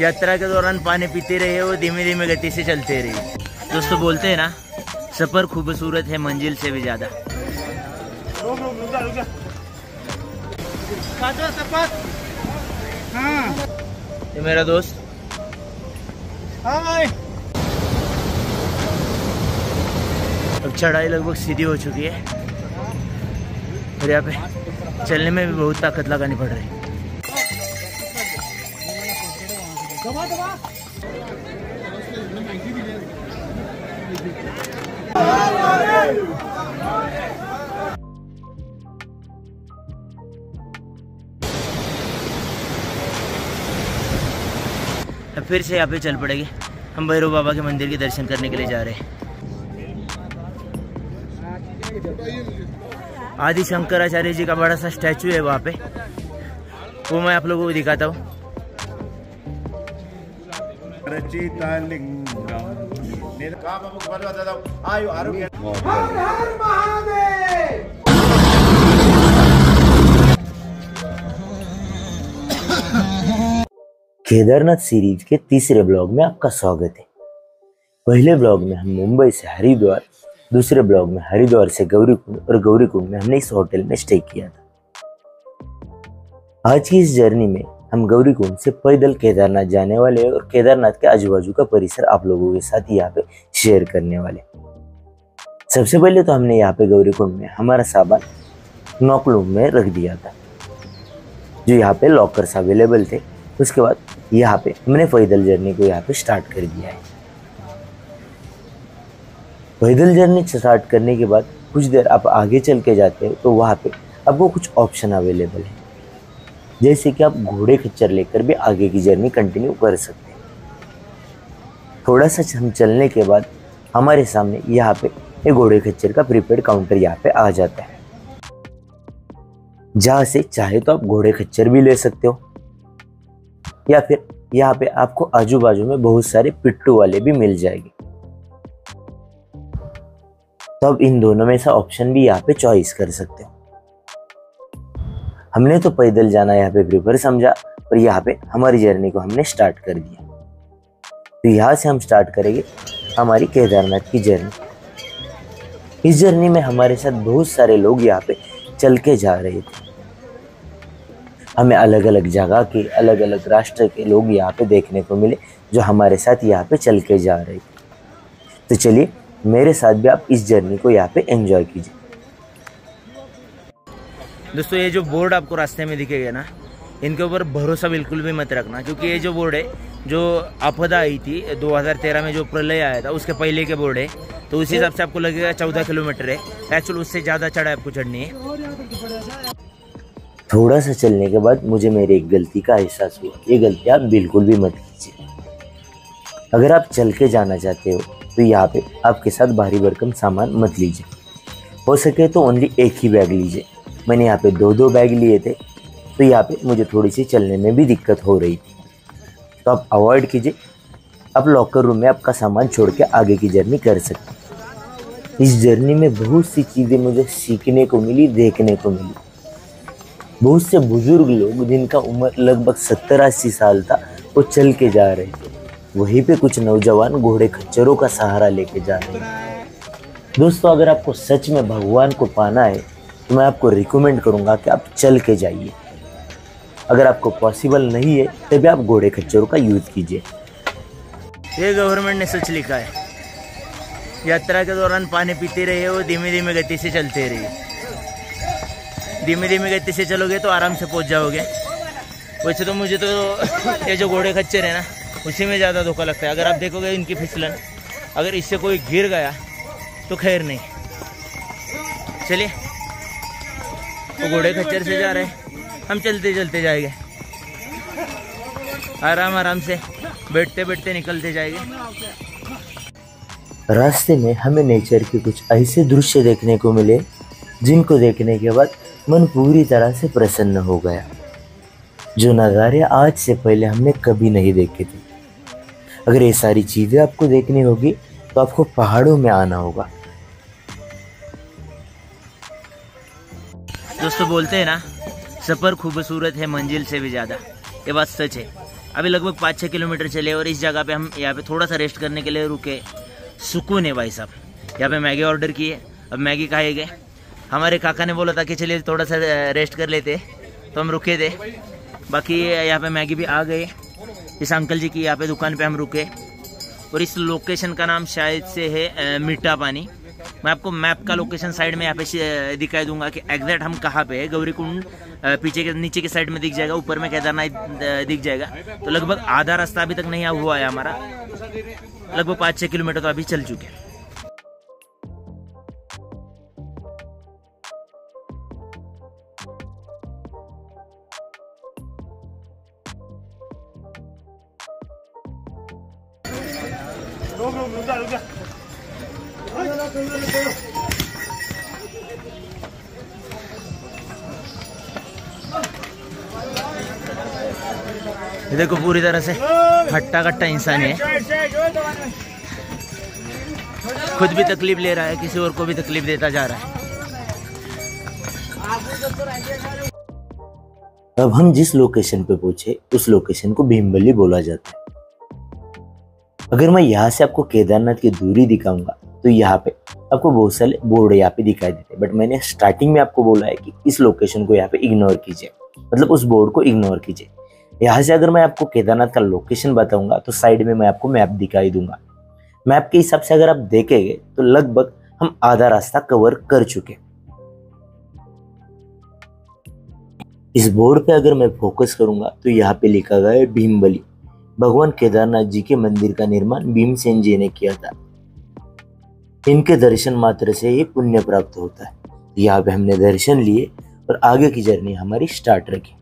यात्रा के दौरान पानी पीते रहे और धीमे धीमे गति से चलते रहे। दोस्तों बोलते हैं ना, सफर खूबसूरत है मंजिल से भी ज्यादा। ये मेरा दोस्त। हाय। अब चढ़ाई लगभग सीधी हो चुकी है और यहाँ पे चलने में भी बहुत ताकत लगानी पड़ रही है। अब फिर से यहाँ पे चल पड़ेगी। हम भैरव बाबा के मंदिर के दर्शन करने के लिए जा रहे हैं। आदि शंकराचार्य जी का बड़ा सा स्टैचू है वहाँ पे, वो मैं आप लोगों को दिखाता हूँ। केदारनाथ सीरीज के तीसरे ब्लॉग में आपका स्वागत है। पहले ब्लॉग में हम मुंबई से हरिद्वार, दूसरे ब्लॉग में हरिद्वार से गौरी कुंड और गौरी कुंड में हमने इस होटल में स्टे किया था। आज की इस जर्नी में हम गौरी कुंड से पैदल केदारनाथ जाने वाले हैं और केदारनाथ के आजू बाजू का परिसर आप लोगों के साथ यहाँ पे शेयर करने वाले। सबसे पहले तो हमने यहाँ पे गौरी कुंड में हमारा सामान नॉकलूम में रख दिया था, जो यहाँ पे लॉकर्स अवेलेबल थे। उसके बाद यहाँ पे हमने पैदल जर्नी को यहाँ पे स्टार्ट कर दिया है। पैदल जर्नी स्टार्ट करने के बाद कुछ देर आप आगे चल के जाते हो तो वहाँ पे आपको कुछ ऑप्शन अवेलेबल है, जैसे कि आप घोड़े खच्चर लेकर भी आगे की जर्नी कंटिन्यू कर सकते हैं। थोड़ा सा हम चलने के बाद हमारे सामने यहाँ पे एक घोड़े खच्चर का प्रीपेड काउंटर यहाँ पे आ जाता है, जहाँ से चाहे तो आप घोड़े खच्चर भी ले सकते हो, या फिर यहाँ पे आपको आजू बाजू में बहुत सारे पिट्टू वाले भी मिल जाएंगे। तो आप इन दोनों में से ऑप्शन भी यहाँ पे चॉइस कर सकते हो। हमने तो पैदल जाना यहाँ पे प्रीफर समझा और यहाँ पे हमारी जर्नी को हमने स्टार्ट कर दिया। तो यहाँ से हम स्टार्ट करेंगे हमारी केदारनाथ की जर्नी। इस जर्नी में हमारे साथ बहुत सारे लोग यहाँ पे चल के जा रहे थे। हमें अलग अलग जगह के, अलग अलग राष्ट्र के लोग यहाँ पे देखने को मिले, जो हमारे साथ यहाँ पे चल के जा रहे थे। तो चलिए मेरे साथ भी आप इस जर्नी को यहाँ पे एंजॉय कीजिए। दोस्तों ये जो बोर्ड आपको रास्ते में दिखेगा ना, इनके ऊपर भरोसा बिल्कुल भी मत रखना, क्योंकि ये जो बोर्ड है, जो आपदा आई थी 2013 में, जो प्रलय आया था उसके पहले के बोर्ड है। तो उस हिसाब से आपको लगेगा 14 किलोमीटर है, एक्चुअल उससे ज़्यादा चढ़ाई आपको चढ़नी है। थोड़ा सा चलने के बाद मुझे मेरी एक गलती का एहसास हुआ। ये गलती आप बिल्कुल भी मत कीजिए। अगर आप चल के जाना चाहते हो तो यहाँ पे आपके साथ भारी भरकम सामान मत लीजिए। हो सके तो ओनली एक ही बैग लीजिए। मैंने यहाँ पे दो बैग लिए थे, तो यहाँ पे मुझे थोड़ी सी चलने में भी दिक्कत हो रही थी। तो आप अवॉइड कीजिए। आप लॉकर रूम में आपका सामान छोड़ के आगे की जर्नी कर सकते हैं। इस जर्नी में बहुत सी चीज़ें मुझे सीखने को मिली, देखने को मिली। बहुत से बुजुर्ग लोग जिनका उम्र लगभग 70-80 साल था, वो चल के जा रहे थे। वहीं पर कुछ नौजवान घोड़े खच्चरों का सहारा लेके जा रहे हैं। दोस्तों अगर आपको सच में भगवान को पाना है तो मैं आपको रिकमेंड करूंगा कि आप चल के जाइए। अगर आपको पॉसिबल नहीं है तभी आप घोड़े खच्चरों का यूज कीजिए। ये गवर्नमेंट ने सच लिखा है, यात्रा के दौरान पानी पीते रहे और धीमे धीमे गति से चलते रहिए। धीमे धीमे गति से चलोगे तो आराम से पहुंच जाओगे। वैसे तो मुझे तो ये जो घोड़े खच्चर है ना, उसी में ज़्यादा धोखा लगता है। अगर आप देखोगे इनकी फिसलन, अगर इससे कोई गिर गया तो खैर नहीं। चलिए वो घोड़े खच्चर से जा रहे हैं, हम चलते चलते जाएंगे, आराम आराम से बैठते बैठते निकलते जाएंगे। रास्ते में हमें नेचर के कुछ ऐसे दृश्य देखने को मिले जिनको देखने के बाद मन पूरी तरह से प्रसन्न हो गया, जो नज़ारे आज से पहले हमने कभी नहीं देखे थे। अगर ये सारी चीज़ें आपको देखनी होगी तो आपको पहाड़ों में आना होगा। दोस्तों बोलते हैं ना, सफ़र खूबसूरत है मंजिल से भी ज़्यादा, ये बात सच है। अभी लगभग 5-6 किलोमीटर चले और इस जगह पे हम यहाँ पे थोड़ा सा रेस्ट करने के लिए रुके। सुकून है भाई साहब। यहाँ पे मैगी ऑर्डर किए, अब मैगी खाए गए। हमारे काका ने बोला था कि चलिए थोड़ा सा रेस्ट कर लेते, तो हम रुके थे। बाकी यहाँ पे मैगी भी आ गई। इस अंकल जी की यहाँ पे दुकान पे हम रुके और इस लोकेशन का नाम शायद से है मीठा पानी। मैं आपको मैप का लोकेशन साइड में यहाँ पे दिखाई दूंगा कि एग्जैक्ट हम कहाँ पे है। गौरी कुंड पीछे के नीचे के साइड में दिख जाएगा, ऊपर में केदारनाथ दिख जाएगा। तो लगभग आधा रास्ता अभी तक नहीं हुआ है हमारा, लगभग 5-6 किलोमीटर तो अभी चल चुके हैं। देखो पूरी तरह से हट्टा कट्टा इंसान है, खुद भी तकलीफ ले रहा है, किसी और को भी तकलीफ देता जा रहा है। अब हम जिस लोकेशन पे पहुंचे उस लोकेशन को भीमबली बोला जाता है। अगर मैं यहाँ से आपको केदारनाथ की दूरी दिखाऊंगा तो यहाँ पे आपको बहुत सारे बोर्ड यहाँ पे दिखाई देते हैं, बट मैंने स्टार्टिंग में आपको बोला है कि इस लोकेशन को यहाँ पे इग्नोर कीजिए, मतलब उस बोर्ड को इग्नोर कीजिए। यहाँ से अगर मैं आपको केदारनाथ का लोकेशन बताऊंगा तो साइड में मैं आपको मैप दिखाई दूंगा। मैप के हिसाब से अगर आप देखेंगे तो लगभग हम आधा रास्ता कवर कर चुके। इस बोर्ड पे अगर मैं फोकस करूंगा तो यहाँ पे लिखा गया है भीमबली। भगवान केदारनाथ जी के मंदिर का निर्माण भीमसेन जी ने किया था। इनके दर्शन मात्र से ही पुण्य प्राप्त होता है। यहाँ पे हमने दर्शन लिए और आगे की जर्नी हमारी स्टार्ट रखी।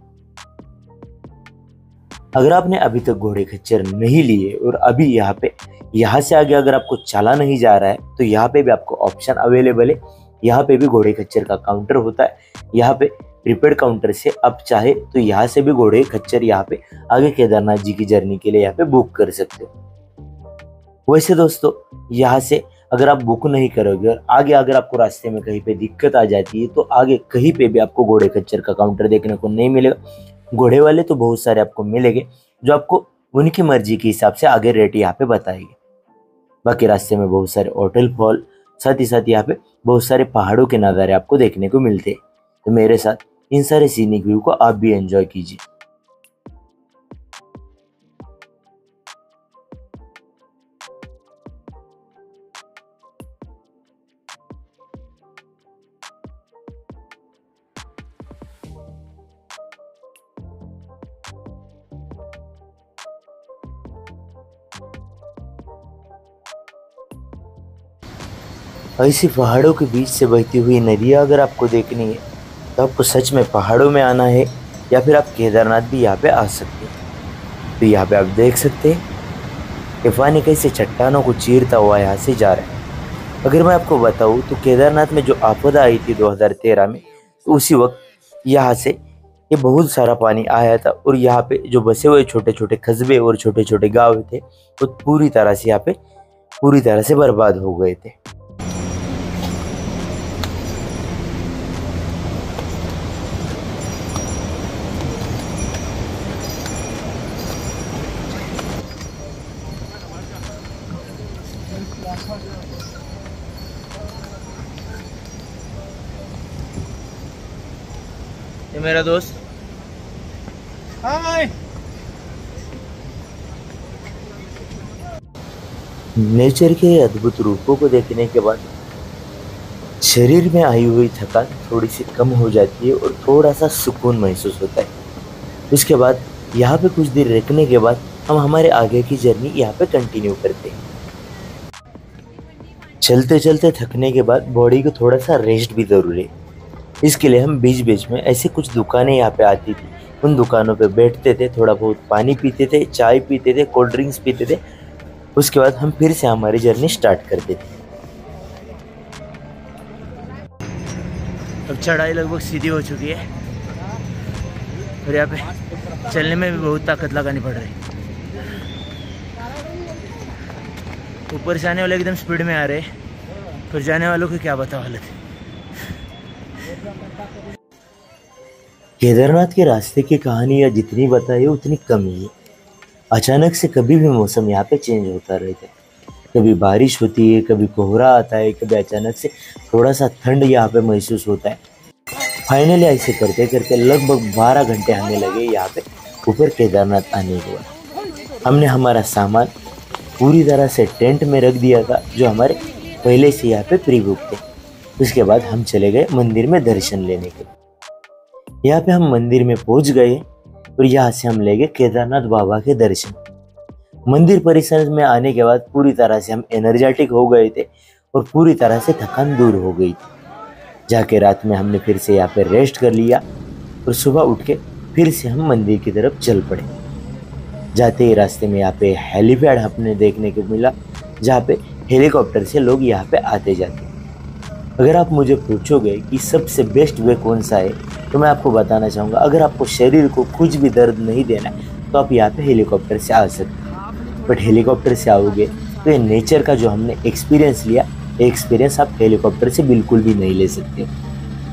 अगर आपने अभी तक घोड़े खच्चर नहीं लिए और अभी यहाँ पे यहाँ से आगे अगर आपको चला नहीं जा रहा है तो यहाँ पे भी आपको ऑप्शन अवेलेबल है। यहाँ पे भी घोड़े खच्चर का काउंटर होता है। यहाँ पे प्रीपेड काउंटर से आप चाहे तो यहाँ से भी घोड़े खच्चर यहाँ पे आगे केदारनाथ जी की जर्नी के लिए यहाँ पे बुक कर सकते हो। वैसे दोस्तों यहाँ से अगर आप बुक नहीं करोगे और आगे अगर आपको रास्ते में कहीं पे दिक्कत आ जाती है तो आगे कहीं पे भी आपको घोड़े खच्चर का काउंटर देखने को नहीं मिलेगा। घोड़े वाले तो बहुत सारे आपको मिलेंगे जो आपको उनकी मर्जी के हिसाब से आगे रेट यहाँ पे बताएंगे। बाकी रास्ते में बहुत सारे होटल फॉल, साथ ही साथ यहाँ पे बहुत सारे पहाड़ों के नज़ारे आपको देखने को मिलते हैं। तो मेरे साथ इन सारे सीनिक व्यू को आप भी एंजॉय कीजिए। ऐसी पहाड़ों के बीच से बहती हुई नदियाँ अगर आपको देखनी है तो आपको सच में पहाड़ों में आना है, या फिर आप केदारनाथ भी यहाँ पे आ सकते हैं। तो यहाँ पे आप देख सकते हैं कि पानी कैसे चट्टानों को चीरता हुआ यहाँ से जा रहा है। अगर मैं आपको बताऊँ तो केदारनाथ में जो आपदा आई थी 2013 में, तो उसी वक्त यहाँ से ये बहुत सारा पानी आया था और यहाँ पे जो बसे हुए छोटे छोटे कस्बे और छोटे छोटे गाँव थे वो पूरी तरह से यहाँ पे पूरी तरह से बर्बाद हो गए थे। ये मेरा दोस्त हाय। नेचर के अद्भुत रूपों को देखने के बाद शरीर में आई हुई थकान थोड़ी सी कम हो जाती है और थोड़ा सा सुकून महसूस होता है। उसके बाद यहाँ पे कुछ देर रुकने के बाद हम हमारे आगे की जर्नी यहाँ पे कंटिन्यू करते हैं। चलते चलते थकने के बाद बॉडी को थोड़ा सा रेस्ट भी ज़रूरी है। इसके लिए हम बीच बीच में ऐसी कुछ दुकानें यहाँ पे आती थी, उन दुकानों पे बैठते थे, थोड़ा बहुत पानी पीते थे, चाय पीते थे, कोल्ड ड्रिंक्स पीते थे। उसके बाद हम फिर से हमारी जर्नी स्टार्ट करते थे। अब चढ़ाई लगभग सीधी हो चुकी है और यहाँ पे चलने में भी बहुत ताकत लगानी पड़ रही है। ऊपर से आने वाले एकदम स्पीड में आ रहे हैं, फिर जाने वालों की क्या बताओ हालत है। केदारनाथ के रास्ते की कहानी या जितनी बताई उतनी कम ही है। अचानक से कभी भी मौसम यहाँ पे चेंज होता रहता है, कभी बारिश होती है, कभी कोहरा आता है, कभी अचानक से थोड़ा सा ठंड यहाँ पे महसूस होता है। फाइनली ऐसे करते करते लगभग 12 घंटे हमें लगे यहाँ पे ऊपर केदारनाथ आने के बाद। हमने हमारा सामान पूरी तरह से टेंट में रख दिया था जो हमारे पहले से यहाँ पे प्री बुक थे। उसके बाद हम चले गए मंदिर में दर्शन लेने के लिए। यहाँ पे हम मंदिर में पहुँच गए और यहाँ से हम ले गए केदारनाथ बाबा के दर्शन। मंदिर परिसर में आने के बाद पूरी तरह से हम एनर्जेटिक हो गए थे और पूरी तरह से थकान दूर हो गई थी। जाके रात में हमने फिर से यहाँ पे रेस्ट कर लिया और सुबह उठ के फिर से हम मंदिर की तरफ चल पड़े। जाते ही रास्ते में यहाँ पे हेलीपैड हमने देखने को मिला जहाँ पे हेलीकॉप्टर से लोग यहाँ पे आते जाते। अगर आप मुझे पूछोगे कि सबसे बेस्ट वे कौन सा है तो मैं आपको बताना चाहूँगा, अगर आपको शरीर को कुछ भी दर्द नहीं देना तो आप यहाँ पे हेलीकॉप्टर से आ सकते हो। बट हेलीकॉप्टर से आओगे तो ये नेचर का जो हमने एक्सपीरियंस लिया, एक्सपीरियंस आप हेलीकॉप्टर से बिल्कुल भी नहीं ले सकते।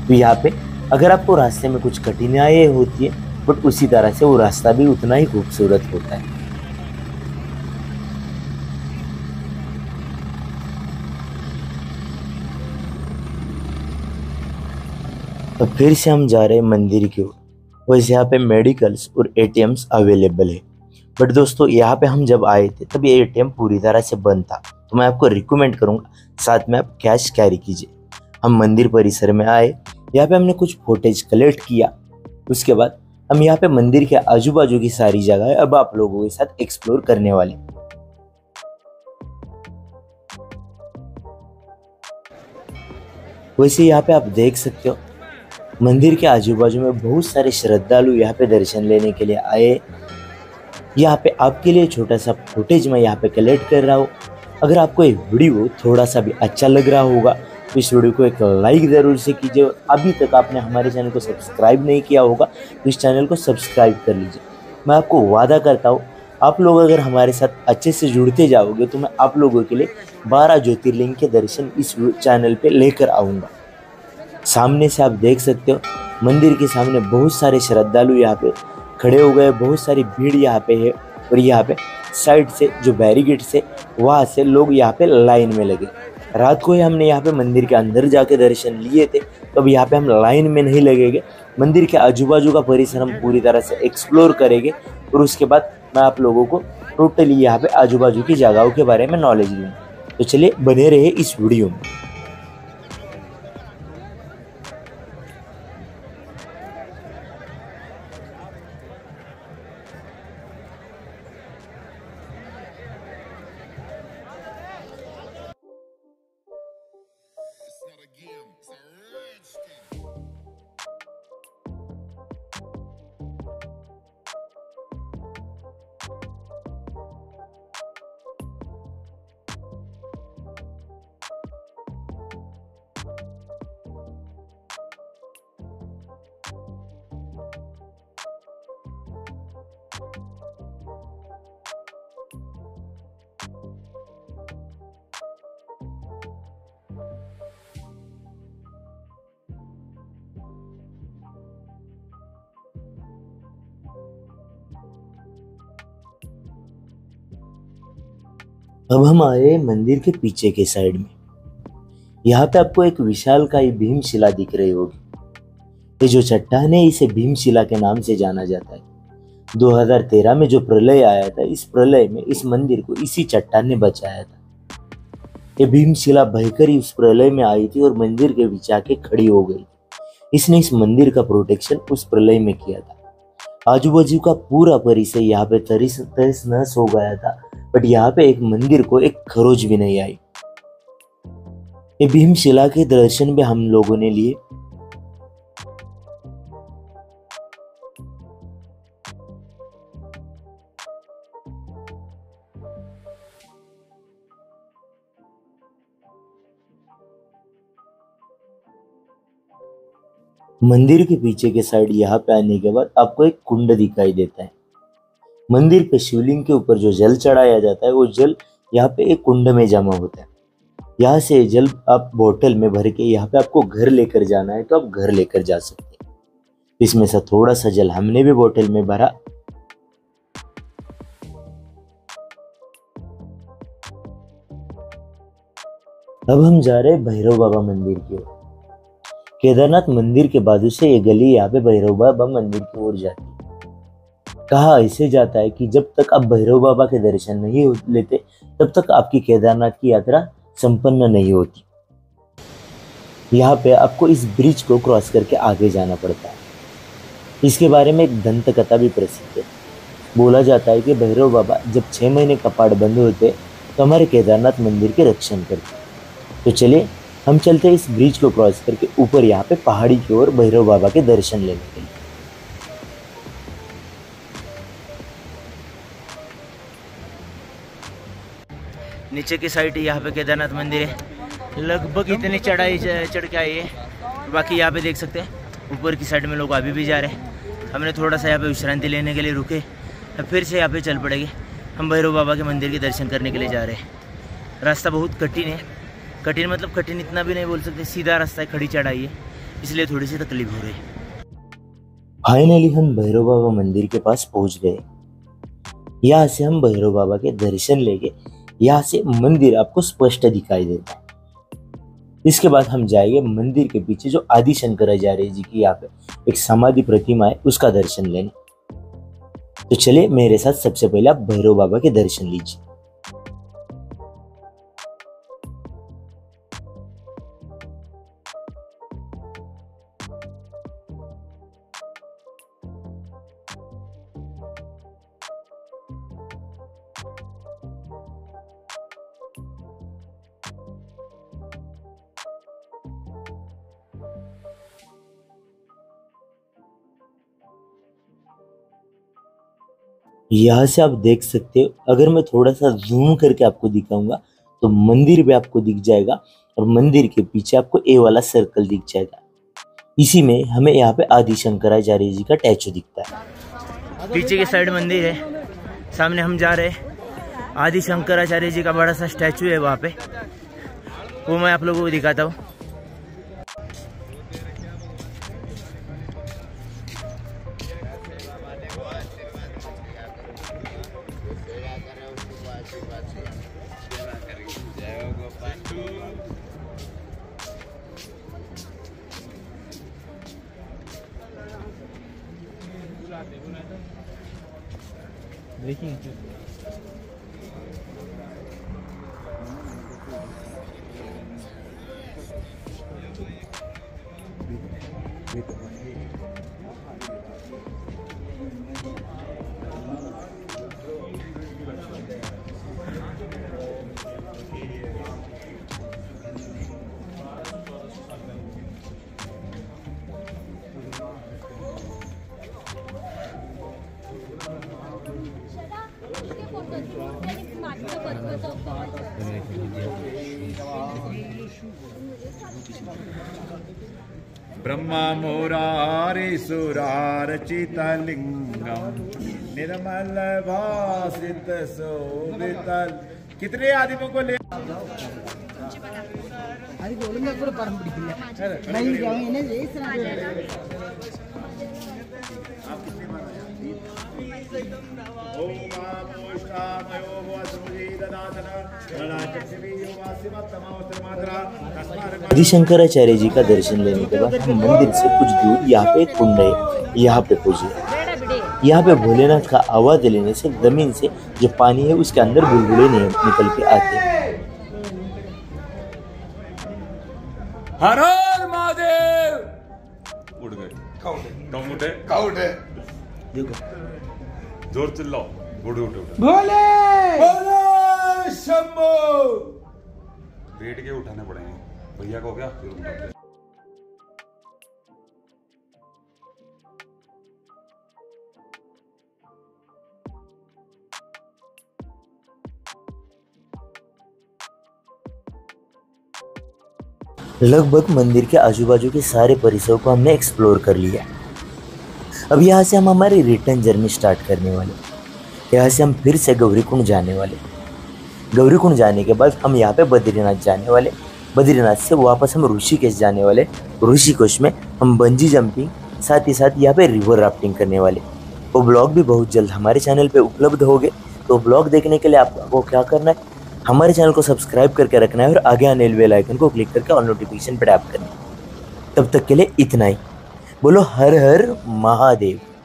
तो यहाँ पे अगर आपको रास्ते में कुछ कठिनाइयाँ होती है बट उसी तरह से वो रास्ता भी उतना ही खूबसूरत होता है। तो फिर से हम जा रहे हैं मंदिर की ओर। वैसे यहाँ पे मेडिकल्स और एटीएम्स अवेलेबल है बट दोस्तों यहाँ पे हम जब आए थे तब ये एटीएम पूरी तरह से बंद था। तो मैं आपको रिकमेंड करूँगा साथ में आप कैश कैरी कीजिए। हम मंदिर परिसर में आए, यहाँ पे हमने कुछ फोटेज कलेक्ट किया। उसके बाद हम यहाँ पे मंदिर के आजू बाजू की सारी जगह अब आप लोगों के साथ एक्सप्लोर करने वाले। वैसे यहाँ पे आप देख सकते हो मंदिर के आजू बाजू में बहुत सारे श्रद्धालु यहाँ पे दर्शन लेने के लिए आए। यहाँ पे आपके लिए छोटा सा फुटेज मैं यहाँ पे कलेक्ट कर रहा हूँ। अगर आपको ये वीडियो थोड़ा सा भी अच्छा लग रहा होगा तो इस वीडियो को एक लाइक ज़रूर से कीजिए। अभी तक आपने हमारे चैनल को सब्सक्राइब नहीं किया होगा तो इस चैनल को सब्सक्राइब कर लीजिए। मैं आपको वादा करता हूँ आप लोग अगर हमारे साथ अच्छे से जुड़ते जाओगे तो मैं आप लोगों के लिए 12 ज्योतिर्लिंग के दर्शन इस चैनल पे लेकर आऊँगा। सामने से आप देख सकते हो मंदिर के सामने बहुत सारे श्रद्धालु यहाँ पे खड़े हो गए, बहुत सारी भीड़ यहाँ पे है और यहाँ पे साइड से जो बैरिकेड से वहाँ से लोग यहाँ पे लाइन में लगे। रात को ही हमने यहाँ पे मंदिर के अंदर जाके दर्शन लिए थे तो अब यहाँ पे हम लाइन में नहीं लगेंगे। मंदिर के आजू बाजू का परिसर हम पूरी तरह से एक्सप्लोर करेंगे और उसके बाद मैं आप लोगों को टोटली यहाँ पे आजू बाजू की जगहों के बारे में नॉलेज दूँ। तो चलिए बने रहे इस वीडियो में। अब हम आए मंदिर के पीछे के साइड में। यहाँ पे आपको एक विशालकाय भीमशिला दिख रही होगी। ये जो चट्टान है इसे भीमशिला के नाम से जाना जाता है। 2013 में जो प्रलय आया था इस प्रलय में इस मंदिर को इसी चट्टान ने बचाया था। ये भीमशिला बहकर ही उस प्रलय में आई थी और मंदिर के बीच आके खड़ी हो गई। इसने इस मंदिर का प्रोटेक्शन उस प्रलय में किया था। आजू बाजू का पूरा परिसर यहाँ पे तहस नहस हो गया था बट यहाँ पे एक मंदिर को एक खरोच भी नहीं आई। ये भीमशिला के दर्शन भी हम लोगों ने लिए। मंदिर के पीछे के साइड यहाँ पे आने के बाद आपको एक कुंड दिखाई देता है। मंदिर पे शिवलिंग के ऊपर जो जल चढ़ाया जाता है वो जल यहाँ पे एक कुंड में जमा होता है। यहाँ से जल आप बोतल में भर के यहाँ पे आपको घर लेकर जाना है तो आप घर लेकर जा सकते हैं। इसमें से थोड़ा सा जल हमने भी बोतल में भरा। अब हम जा रहे भैरव बाबा मंदिर की ओर। केदारनाथ मंदिर के बाजू से ये गली यहाँ पे भैरव बाबा मंदिर की ओर जाती है। कहा ऐसे जाता है कि जब तक आप भैरव बाबा के दर्शन नहीं लेते तब तक आपकी केदारनाथ की यात्रा संपन्न नहीं होती। यहाँ पे आपको इस ब्रिज को क्रॉस करके आगे जाना पड़ता है। इसके बारे में एक दंत कथा भी प्रसिद्ध है। बोला जाता है कि भैरव बाबा जब 6 महीने कपाट बंद होते तो हमारे केदारनाथ मंदिर के रक्षण करते। तो चलिए हम चलते इस ब्रिज को क्रॉस करके ऊपर यहाँ पे पहाड़ी की ओर भैरव बाबा के दर्शन लेने के लिए। नीचे की साइड यहाँ पे केदारनाथ मंदिर है। लगभग इतनी चढ़ाई चढ़ के आई है। बाकी यहाँ पे देख सकते हैं ऊपर की साइड में लोग अभी भी जा रहे हैं। हमने थोड़ा सा यहाँ पे विश्रांति लेने के लिए रुके, फिर से यहाँ पे चल पड़ेंगे। हम भैरव बाबा के मंदिर के दर्शन करने के लिए जा रहे हैं। रास्ता बहुत कठिन है। कठिन मतलब कठिन इतना भी नहीं बोल सकते, सीधा रास्ता है, खड़ी चढ़ाई है, इसलिए थोड़ी सी तकलीफ हो रही है। फाइनली हम भैरव बाबा मंदिर के पास पहुँच गए। यहाँ से हम भैरव बाबा के दर्शन ले गए। यहाँ से मंदिर आपको स्पष्ट दिखाई देता है। इसके बाद हम जाएंगे मंदिर के पीछे जो आदि शंकराचार्य जी की यहाँ पे एक समाधि प्रतिमा है, उसका दर्शन लेने। तो चलिए मेरे साथ सबसे पहले आप भैरव बाबा के दर्शन लीजिए। यहाँ से आप देख सकते हो, अगर मैं थोड़ा सा जूम करके आपको दिखाऊंगा तो मंदिर भी आपको दिख जाएगा और मंदिर के पीछे आपको ए वाला सर्कल दिख जाएगा। इसी में हमें यहाँ पे आदि शंकराचार्य जी का टैचू दिखता है। पीछे के साइड मंदिर है, सामने हम जा रहे हैं। आदि शंकराचार्य जी का बड़ा सा स्टैचू है वहाँ पे, वो मैं आप लोगों को दिखाता हूँ। ब्रह्मा मोरारी सुरारचितलिंगम निर्मल भासित शोभितल। कितने आदमियों को ले आदि शंकराचार्य जी का दर्शन लेने के बाद हम मंदिर से कुछ दूर यहाँ पे कुंड है, यहाँ पे पहुंचे। यहाँ पे भोलेनाथ का आवाज लेने से जमीन से जो पानी है उसके अंदर बुलबुले निकल के आते हैं। हर हर महादेव। उड़ गए काउंटे देखो जोर चिल्लाओ। भोले भोले शंभो। बैठ के उठाने पड़ेंगे भैया को, क्या फिर उठाते। लगभग मंदिर के आजू बाजू के सारे परिसर को हमने एक्सप्लोर कर लिया। अब यहाँ से हम हमारी रिटर्न जर्नी स्टार्ट करने वाले। यहाँ से हम फिर से गौरी कुंड जाने वाले। गौरी कुंड जाने के बाद हम यहाँ पे बद्रीनाथ जाने वाले। बद्रीनाथ से वापस हम ऋषिकेश जाने वाले। ऋषिकेश में हम बंजी जंपिंग साथ ही साथ यहाँ पे रिवर राफ्टिंग करने वाले। वो ब्लॉग भी बहुत जल्द हमारे चैनल पे उपलब्ध होंगे। तो ब्लॉग देखने के लिए आपको क्या करना है, हमारे चैनल को सब्सक्राइब करके रखना है और आगे आने बेल आइकन को क्लिक करके और नोटिफिकेशन पर टैप करना है। तब तक के लिए इतना ही। बोलो हर हर महादेव।